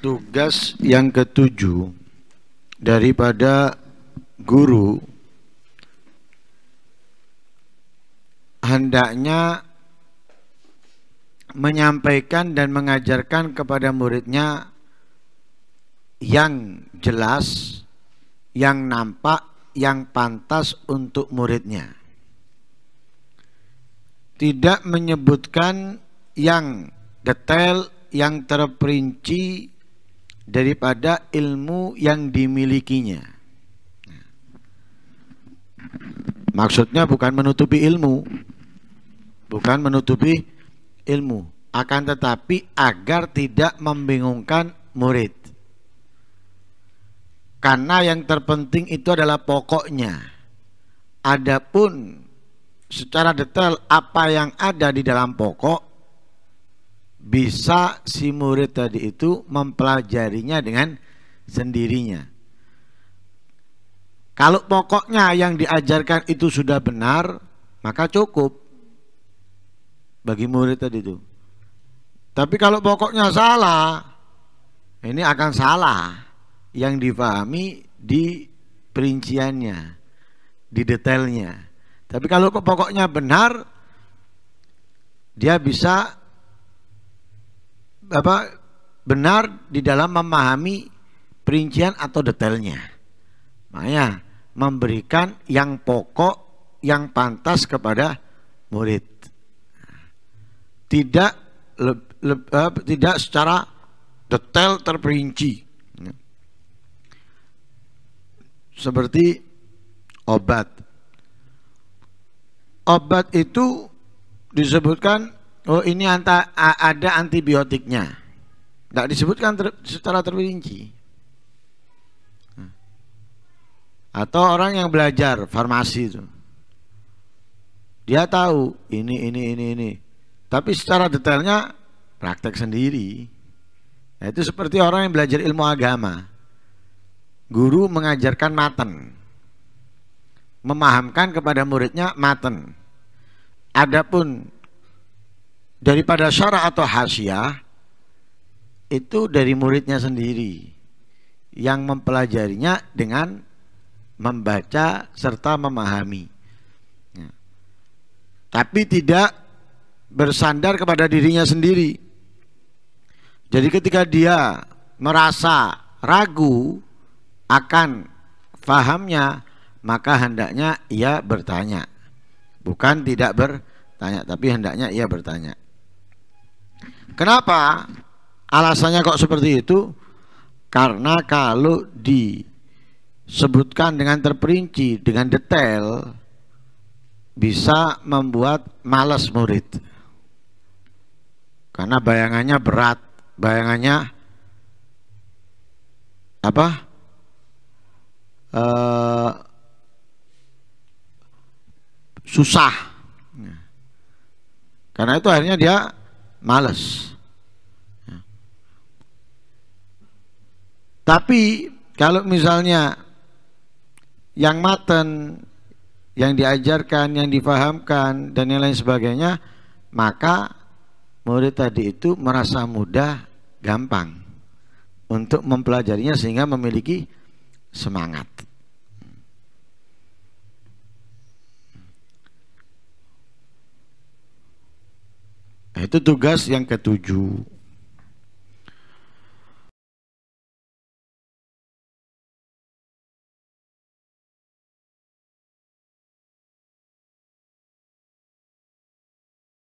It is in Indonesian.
Tugas yang ketujuh daripada guru hendaknya menyampaikan dan mengajarkan kepada muridnya yang jelas, yang nampak, yang pantas untuk muridnya. Tidak menyebutkan yang detail, yang terperinci daripada ilmu yang dimilikinya. Maksudnya bukan menutupi ilmu, akan tetapi agar tidak membingungkan murid. Karena yang terpenting itu adalah pokoknya. Adapun secara detail apa yang ada di dalam pokok, bisa si murid tadi itu mempelajarinya dengan sendirinya. Kalau pokoknya yang diajarkan itu sudah benar, maka cukup bagi murid tadi itu. Tapi kalau pokoknya salah, ini akan salah yang dipahami di perinciannya, di detailnya. Tapi kalau pokoknya benar, dia bisa benar di dalam memahami perincian atau detailnya. Makanya memberikan yang pokok, yang pantas kepada murid. Tidak secara detail terperinci. Seperti obat. Obat itu disebutkan, oh ini ada antibiotiknya, tidak disebutkan secara terperinci. Atau orang yang belajar farmasi itu, dia tahu ini, tapi secara detailnya praktek sendiri. Nah, itu seperti orang yang belajar ilmu agama. Guru mengajarkan maten, memahamkan kepada muridnya maten. Adapun daripada syarah atau hasyiah itu dari muridnya sendiri yang mempelajarinya dengan membaca serta memahami. Ya. Tapi tidak bersandar kepada dirinya sendiri. Jadi ketika dia merasa ragu akan fahamnya, maka hendaknya ia bertanya. Bukan tidak bertanya, tapi hendaknya ia bertanya. Kenapa alasannya kok seperti itu? Karena kalau disebutkan dengan terperinci, dengan detail, bisa membuat malas murid. Karena bayangannya berat, bayangannya susah. Karena itu akhirnya dia malas. Tapi kalau misalnya yang maten, yang diajarkan, yang difahamkan dan yang lain sebagainya, maka murid tadi itu merasa mudah, gampang untuk mempelajarinya sehingga memiliki semangat. Itu tugas yang ketujuh.